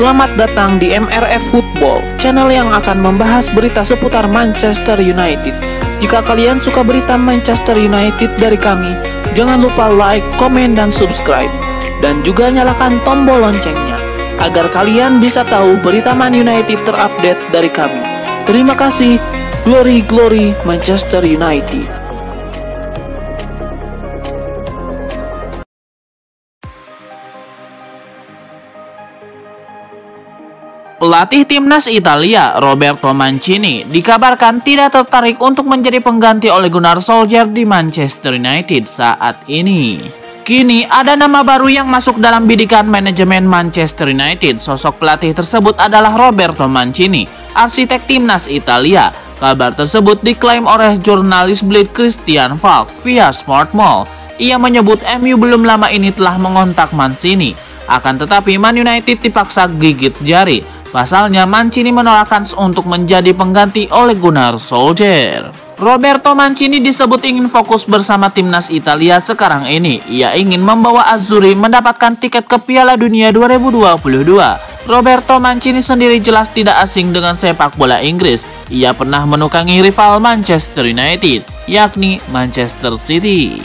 Selamat datang di MRF Football, channel yang akan membahas berita seputar Manchester United. Jika kalian suka berita Manchester United dari kami, jangan lupa like, komen, dan subscribe. Dan juga nyalakan tombol loncengnya, agar kalian bisa tahu berita Man United terupdate dari kami. Terima kasih, glory glory Manchester United. Pelatih timnas Italia, Roberto Mancini, dikabarkan tidak tertarik untuk menjadi pengganti Ole Gunnar Solskjaer di Manchester United saat ini. Kini, ada nama baru yang masuk dalam bidikan manajemen Manchester United. Sosok pelatih tersebut adalah Roberto Mancini, arsitek timnas Italia. Kabar tersebut diklaim oleh jurnalis Blaik Christian Falk via Sportmail. Ia menyebut MU belum lama ini telah mengontak Mancini. Akan tetapi, Man United dipaksa gigit jari. Pasalnya, Mancini menolak kans untuk menjadi pengganti Ole Gunnar Solskjaer. Roberto Mancini disebut ingin fokus bersama timnas Italia sekarang ini. Ia ingin membawa Azzurri mendapatkan tiket ke Piala Dunia 2022. Roberto Mancini sendiri jelas tidak asing dengan sepak bola Inggris. Ia pernah menukangi rival Manchester United, yakni Manchester City.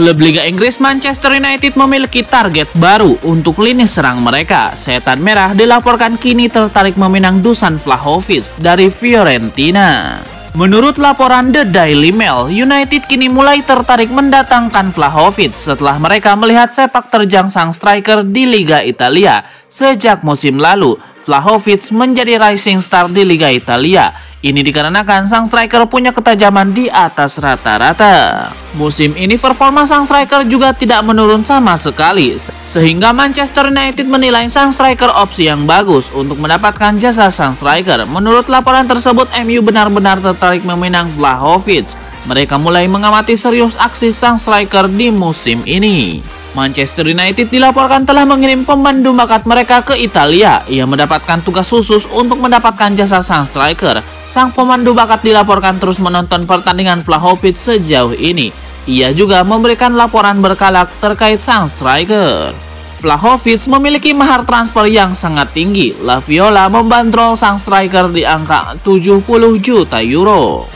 Klub Liga Inggris Manchester United memiliki target baru untuk lini serang mereka. Setan Merah dilaporkan kini tertarik meminang Dusan Vlahovic dari Fiorentina. Menurut laporan The Daily Mail, United kini mulai tertarik mendatangkan Vlahovic setelah mereka melihat sepak terjang sang striker di Liga Italia. Sejak musim lalu, Vlahovic menjadi rising star di Liga Italia. Ini dikarenakan sang striker punya ketajaman di atas rata-rata. Musim ini performa sang striker juga tidak menurun sama sekali, sehingga Manchester United menilai sang striker opsi yang bagus untuk mendapatkan jasa sang striker. Menurut laporan tersebut, MU benar-benar tertarik meminang Vlahovic. Mereka mulai mengamati serius aksi sang striker di musim ini. Manchester United dilaporkan telah mengirim pemandu bakat mereka ke Italia. Ia mendapatkan tugas khusus untuk mendapatkan jasa sang striker. Sang pemandu bakat dilaporkan terus menonton pertandingan Vlahovic sejauh ini. Ia juga memberikan laporan berkala terkait sang striker. Vlahovic memiliki mahar transfer yang sangat tinggi. La Viola membandrol sang striker di angka 70 juta euro.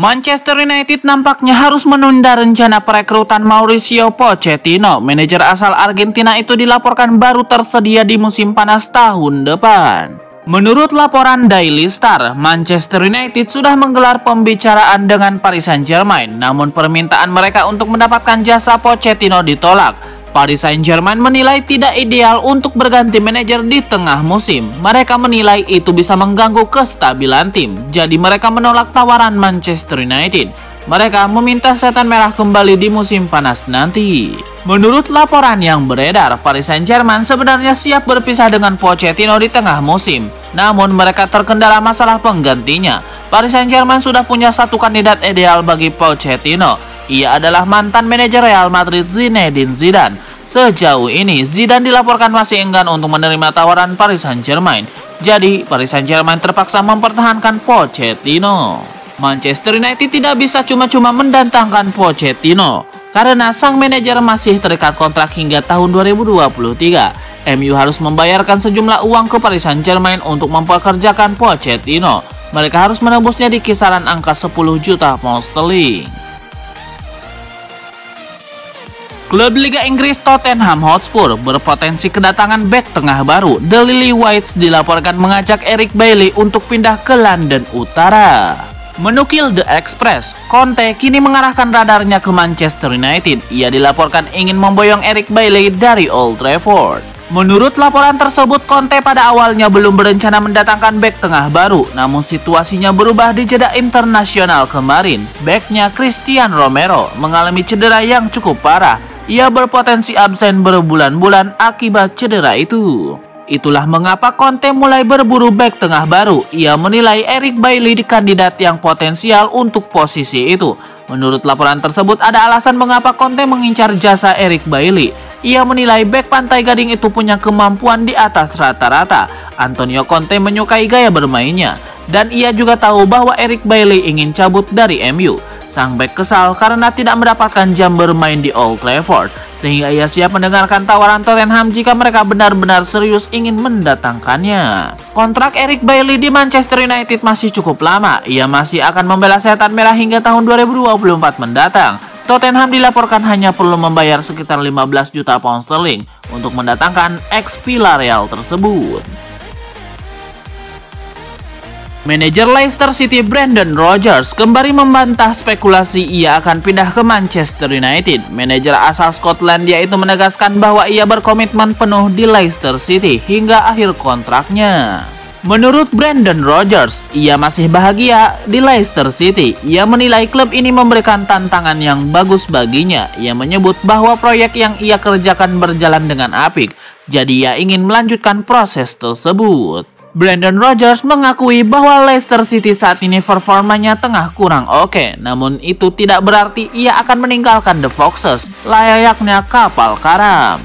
Manchester United nampaknya harus menunda rencana perekrutan Mauricio Pochettino. Manajer asal Argentina itu dilaporkan baru tersedia di musim panas tahun depan. Menurut laporan Daily Star, Manchester United sudah menggelar pembicaraan dengan Paris Saint-Germain. Namun permintaan mereka untuk mendapatkan jasa Pochettino ditolak. Paris Saint-Germain menilai tidak ideal untuk berganti manajer di tengah musim. Mereka menilai itu bisa mengganggu kestabilan tim. Jadi mereka menolak tawaran Manchester United. Mereka meminta Setan Merah kembali di musim panas nanti. Menurut laporan yang beredar, Paris Saint-Germain sebenarnya siap berpisah dengan Pochettino di tengah musim. Namun mereka terkendala masalah penggantinya. Paris Saint-Germain sudah punya satu kandidat ideal bagi Pochettino. Ia adalah mantan manajer Real Madrid Zinedine Zidane. Sejauh ini, Zidane dilaporkan masih enggan untuk menerima tawaran Paris Saint-Germain. Jadi, Paris Saint-Germain terpaksa mempertahankan Pochettino. Manchester United tidak bisa cuma-cuma mendatangkan Pochettino, karena sang manajer masih terikat kontrak hingga tahun 2023. MU harus membayarkan sejumlah uang ke Paris Saint-Germain untuk mempekerjakan Pochettino. Mereka harus menembusnya di kisaran angka 10 juta pound sterling. Klub Liga Inggris Tottenham Hotspur berpotensi kedatangan bek tengah baru. The Lily Whites dilaporkan mengajak Eric Bailly untuk pindah ke London Utara. Menukil The Express, Conte kini mengarahkan radarnya ke Manchester United. Ia dilaporkan ingin memboyong Eric Bailly dari Old Trafford. Menurut laporan tersebut, Conte pada awalnya belum berencana mendatangkan bek tengah baru. Namun situasinya berubah di jeda internasional kemarin. Beknya Christian Romero mengalami cedera yang cukup parah. Ia berpotensi absen berbulan-bulan akibat cedera itu. Itulah mengapa Conte mulai berburu bek tengah baru. Ia menilai Eric Bailly di kandidat yang potensial untuk posisi itu. Menurut laporan tersebut, ada alasan mengapa Conte mengincar jasa Eric Bailly. Ia menilai bek Pantai Gading itu punya kemampuan di atas rata-rata. Antonio Conte menyukai gaya bermainnya. Dan ia juga tahu bahwa Eric Bailly ingin cabut dari MU. Sang bek kesal karena tidak mendapatkan jam bermain di Old Trafford, sehingga ia siap mendengarkan tawaran Tottenham jika mereka benar-benar serius ingin mendatangkannya. Kontrak Eric Bailly di Manchester United masih cukup lama. Ia masih akan membela setan merah hingga tahun 2024 mendatang. Tottenham dilaporkan hanya perlu membayar sekitar 15 juta pound sterling untuk mendatangkan ex-Villarreal tersebut. Manajer Leicester City Brendan Rodgers kembali membantah spekulasi ia akan pindah ke Manchester United. Manajer asal Skotlandia itu menegaskan bahwa ia berkomitmen penuh di Leicester City hingga akhir kontraknya. Menurut Brendan Rodgers, ia masih bahagia di Leicester City. Ia menilai klub ini memberikan tantangan yang bagus baginya. Ia menyebut bahwa proyek yang ia kerjakan berjalan dengan apik, jadi ia ingin melanjutkan proses tersebut. Brendan Rodgers mengakui bahwa Leicester City saat ini performanya tengah kurang oke, namun itu tidak berarti ia akan meninggalkan The Foxes layaknya kapal karam.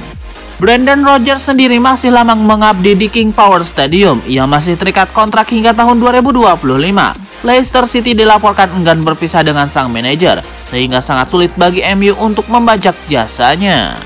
Brendan Rodgers sendiri masih lama mengabdi di King Power Stadium. Ia masih terikat kontrak hingga tahun 2025. Leicester City dilaporkan enggan berpisah dengan sang manajer, sehingga sangat sulit bagi MU untuk membajak jasanya.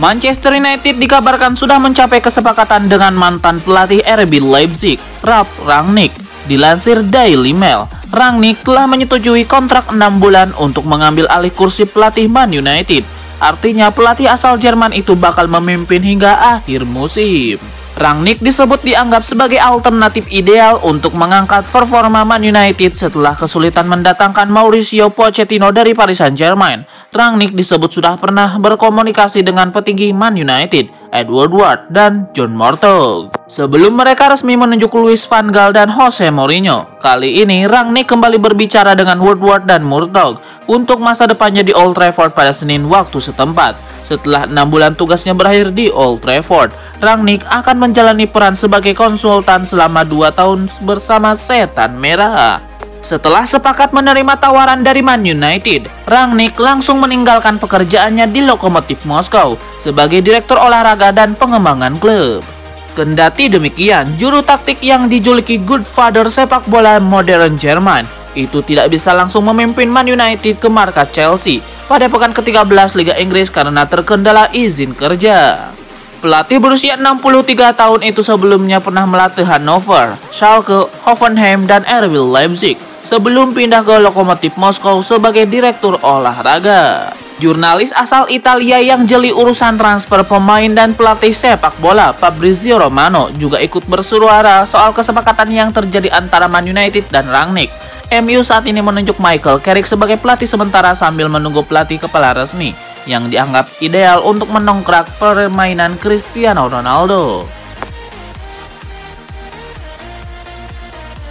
Manchester United dikabarkan sudah mencapai kesepakatan dengan mantan pelatih RB Leipzig, Ralf Rangnick. Dilansir Daily Mail, Rangnick telah menyetujui kontrak 6 bulan untuk mengambil alih kursi pelatih Man United. Artinya pelatih asal Jerman itu bakal memimpin hingga akhir musim. Rangnick disebut dianggap sebagai alternatif ideal untuk mengangkat performa Man United setelah kesulitan mendatangkan Mauricio Pochettino dari Paris Saint-Germain. Rangnick disebut sudah pernah berkomunikasi dengan petinggi Man United, Ed Woodward dan John Murtough, sebelum mereka resmi menunjuk Luis Van Gaal dan Jose Mourinho. Kali ini Rangnick kembali berbicara dengan Woodward dan Murtough untuk masa depannya di Old Trafford pada Senin waktu setempat. Setelah 6 bulan tugasnya berakhir di Old Trafford, Rangnick akan menjalani peran sebagai konsultan selama 2 tahun bersama Setan Merah. Setelah sepakat menerima tawaran dari Man United, Rangnick langsung meninggalkan pekerjaannya di Lokomotif Moskow sebagai direktur olahraga dan pengembangan klub. Kendati demikian, juru taktik yang dijuluki Good Father sepak bola modern Jerman itu tidak bisa langsung memimpin Man United ke markas Chelsea pada pekan ke-13 Liga Inggris karena terkendala izin kerja. Pelatih berusia 63 tahun itu sebelumnya pernah melatih Hannover, Schalke, Hoffenheim, dan RB Leipzig sebelum pindah ke Lokomotif Moskow sebagai direktur olahraga. Jurnalis asal Italia yang jeli urusan transfer pemain dan pelatih sepak bola, Fabrizio Romano, juga ikut bersuara soal kesepakatan yang terjadi antara Man United dan Rangnick. MU saat ini menunjuk Michael Carrick sebagai pelatih sementara sambil menunggu pelatih kepala resmi yang dianggap ideal untuk mendongkrak permainan Cristiano Ronaldo.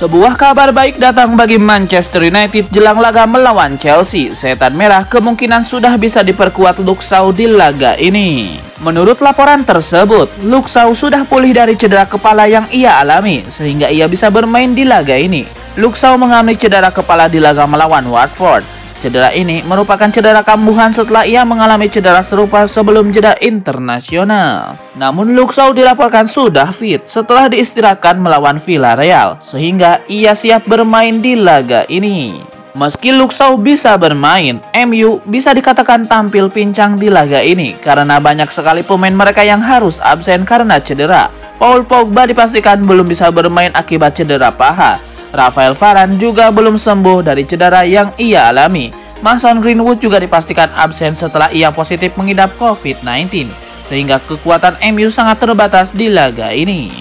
Sebuah kabar baik datang bagi Manchester United jelang laga melawan Chelsea. Setan Merah kemungkinan sudah bisa diperkuat Luke Shaw di laga ini. Menurut laporan tersebut, Luke Shaw sudah pulih dari cedera kepala yang ia alami, sehingga ia bisa bermain di laga ini. Luke Shaw mengalami cedera kepala di laga melawan Watford. Cedera ini merupakan cedera kambuhan setelah ia mengalami cedera serupa sebelum jeda internasional. Namun Luke Shaw dilaporkan sudah fit setelah diistirahatkan melawan Villarreal, sehingga ia siap bermain di laga ini. Meski Luke Shaw bisa bermain, MU bisa dikatakan tampil pincang di laga ini karena banyak sekali pemain mereka yang harus absen karena cedera. Paul Pogba dipastikan belum bisa bermain akibat cedera paha. Rafael Varane juga belum sembuh dari cedera yang ia alami. Mason Greenwood juga dipastikan absen setelah ia positif mengidap COVID-19. Sehingga kekuatan MU sangat terbatas di laga ini.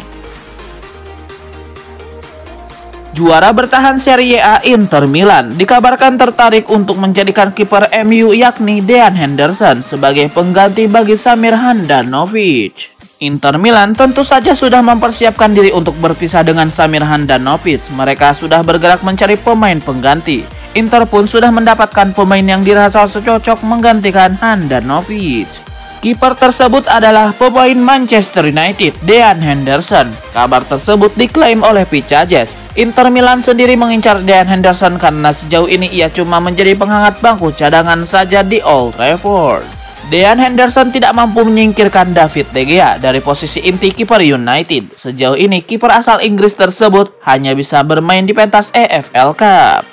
Juara bertahan Serie A Inter Milan dikabarkan tertarik untuk menjadikan kiper MU yakni Dean Henderson sebagai pengganti bagi Samir Handanovic. Inter Milan tentu saja sudah mempersiapkan diri untuk berpisah dengan Samir Handanovic. Mereka sudah bergerak mencari pemain pengganti. Inter pun sudah mendapatkan pemain yang dirasa cocok menggantikan Handanovic. Kiper tersebut adalah pemain Manchester United, Dean Henderson. Kabar tersebut diklaim oleh Picajes. Inter Milan sendiri mengincar Dean Henderson karena sejauh ini ia cuma menjadi penghangat bangku cadangan saja di Old Trafford. Dean Henderson tidak mampu menyingkirkan David De Gea dari posisi inti kiper United. Sejauh ini kiper asal Inggris tersebut hanya bisa bermain di pentas EFL Cup.